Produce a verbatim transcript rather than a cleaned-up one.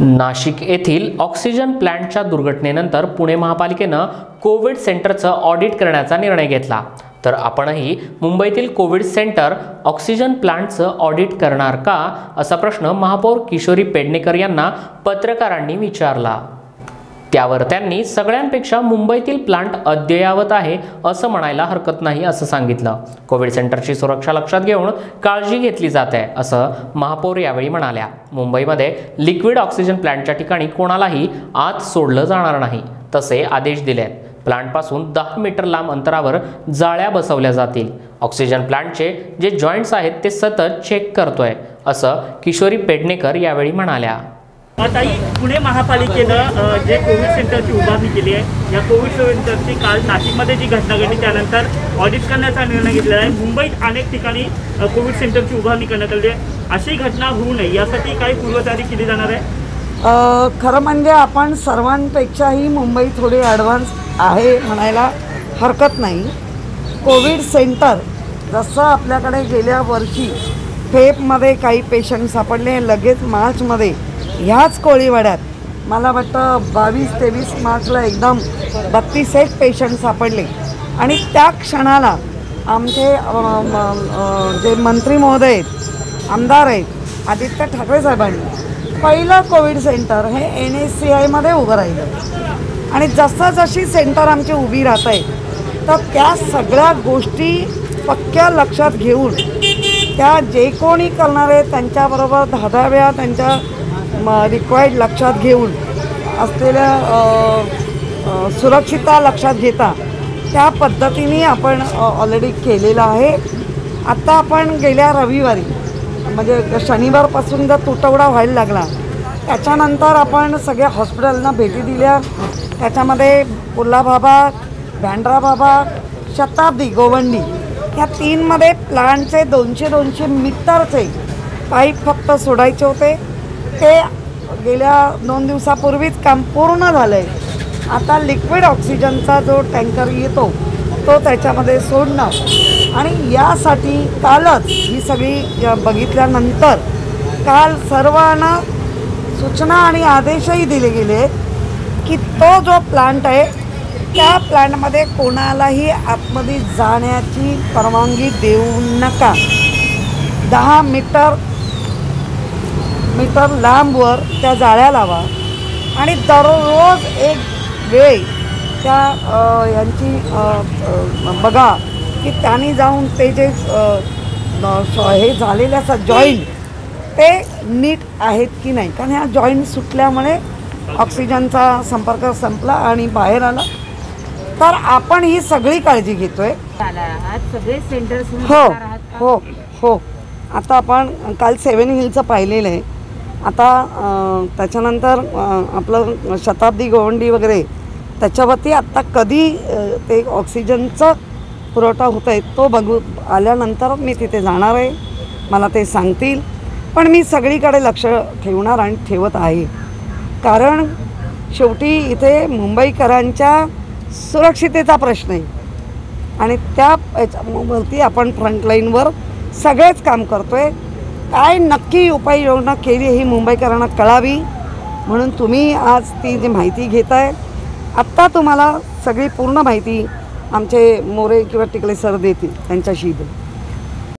नाशिक येथील ऑक्सिजन प्लांटच्या दुर्घटनेनंतर पुणे महापालिकेनं Covid सेंटरचं audit करण्याचा निर्णय घेतला, तर आपणही मुंबईतील कोविड सेंटर ऑक्सिजन प्लांटचं ऑडिट करणार का, असा प्रश्न महापौर किशोरी पेडणेकर यांना पत्रकारांनी विचारला। त्यावर त्यांनी सगळ्यांपेक्षा मुंबईतील प्लांट अद्ययावत आहे असं म्हणायला हरकत नाही असं सांगितलं। कोविड सेंटरची सुरक्षा लक्षात घेऊन काळजी घेतली जाते असं महापौर यावेळी म्हणाल्या। मुंबईमध्ये लिक्विड ऑक्सिजन प्लांटच्या ठिकाणी कोणालाही आत सोडलं जाणार नाही तसे आदेश दिलेत। प्लांटपासून दहा मीटर लांब अंतरावर जाळ्या बसवल्या जातील। ऑक्सिजन प्लांटचे जे जॉईंट्स आहेत ते सतत चेक करतोय असं किशोरी पेडणेकर यावेळी म्हणाल्या। ताई, पुणे महापालिकेनं जे कोविड सेंटरची उभारणी केली आहे, या कोविड सेंटरची काल नाशिकमध्ये जी घटना घडली त्यानंतर ऑडिट करण्याचा निर्णय घेतलेला आहे। मुंबईत अनेक ठिकाणी कोविड सेंटरची उभारणी करण्यात आली आहे, अशी घटना होऊ नये यासाठी काही पूर्वतयारी केली जाणार आहे। खरं म्हणजे आपण सर्वांपेक्षाही मुंबई थोडी ॲडव्हान्स आहे म्हणायला हरकत नाही। कोविड सेंटर जसं आपल्याकडे गेल्या वर्षी फेपमध्ये काही पेशंट सापडले, लगेच मार्चमध्ये ह्याच कोळीवाड्यात मला वाटतं बावीस तेवीस मार्चला एकदम बत्तीस एक पेशंट सापडले आणि त्या क्षणाला आमचे जे मंत्री महोदय आहेत, आमदार आहेत, आदित्य ठाकरे साहेबांनी पहिलं कोविड सेंटर हे एन एस सी आयमध्ये उभं राहिलं आणि जसं जशी सेंटर आमची उभी राहत आहे तर त्या सगळ्या गोष्टी पक्क्या लक्षात घेऊन त्या जे कोणी करणारे त्यांच्याबरोबर धाधाव्या त्यांच्या म रिक्वायर्ड लक्षात घेऊन असलेल्या सुरक्षितता लक्षात घेता त्या पद्धतीने आपण ऑलरेडी केलेलं आहे। आत्ता आपण गेल्या रविवारी म्हणजे शनिवारपासून जर तुटवडा व्हायला लागला त्याच्यानंतर आपण सगळ्या हॉस्पिटलना भेटी दिल्या। त्याच्यामध्ये पुल्ला बाबा, बांद्रा बाबा, शताब्दी, गोवंडी या तीनमध्ये प्लांटचे दोनशे दोनशे मीटरचे पाईप फक्त सोडायचे होते, ते गेल्या दोन दिवसापूर्वीच काम पूर्ण झालं आहे। आता लिक्विड ऑक्सिजनचा जो टँकर येतो तो त्याच्यामध्ये सोडणं आणि यासाठी कालच ही सगळी बघितल्यानंतर काल सर्वांना सूचना आणि आदेशही दिले गेले की तो जो प्लांट आहे त्या प्लांटमध्ये कोणालाही आतमध्ये जाण्याची परवानगी देऊ नका। दहा मीटर मीटर लांबवर त्या जाळ्या लावा आणि दररोज एक वेळ त्या यांची बघा की त्यांनी जाऊन ते जे हे झालेले असतात जॉईंट ते नीट आहेत की नाही, कारण ह्या जॉईंट सुटल्यामुळे ऑक्सिजनचा संपर्क संपला आणि बाहेर आला। तर आपण ही सगळी काळजी घेतोय। सगळे सेंटर्स हो हो हो आता आपण काल सेवन हिलचं पाहिलेलं आहे। आता त्याच्यानंतर आपलं शताब्दी, गोवंडी वगैरे त्याच्यावरती आत्ता कधी ते ऑक्सिजनचा पुरवठा होत आहे तो बघू आल्यानंतर मी तिथे जाणार आहे, मला ते सांगतील। पण मी सगळीकडे लक्ष ठेवणार आणि ठेवत आहे, कारण शेवटी इथे मुंबईकरांच्या सुरक्षिततेचा प्रश्न आहे आणि त्यावरती आपण फ्रंटलाईनवर सगळेच काम करतो आहे। काय नक्की उपाययोजना केली ही मुंबईकरांना कळावी म्हणून तुम्ही आज ती जी माहिती घेताय, आत्ता तुम्हाला सगळी पूर्ण माहिती आमचे मोरे किंवा टिकले सर देतील, त्यांच्याशी